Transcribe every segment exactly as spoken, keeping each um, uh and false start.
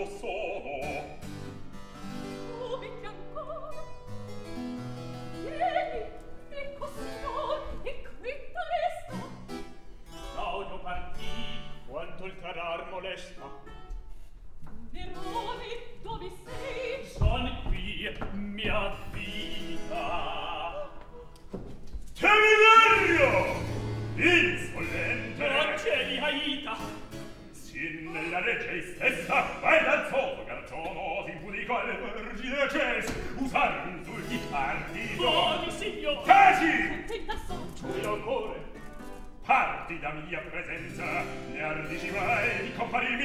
io sono. Muoviti ancora. Vieni, ecco signor, e qui resta. Claudio partì, quanto il carar molesta. Verone, dove sei? Sono qui, mia vita. Temerario! Insolente! Procedi, Aita! Nella legge stessa e dal suo garzone si pudico alle vergine cese usar insulti tardi oh di signor taci contenta sono io cuore parti da mia presenza ne ardici mai di comparire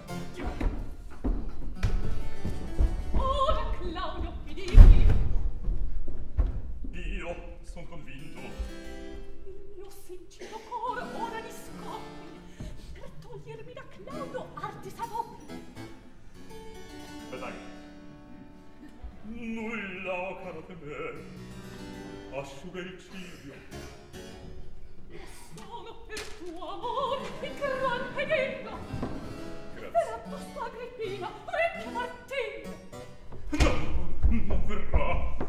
Ora Claudio Fidini. Io son convinto. Il mio sincero cuore ora li scopri per togliermi da Claudio Artisano. Vedrai. Nulla ho caro temere. Asciuga il ciglio. Sono per tuo amore in gran pedello. Grazie. Verrà posto Agrippina, vecchio Martino. No, non verrà.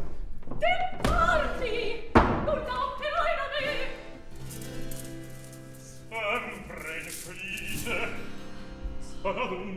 Deporti! Nulla otterrai da me. Sempre infelice. Sarà d'un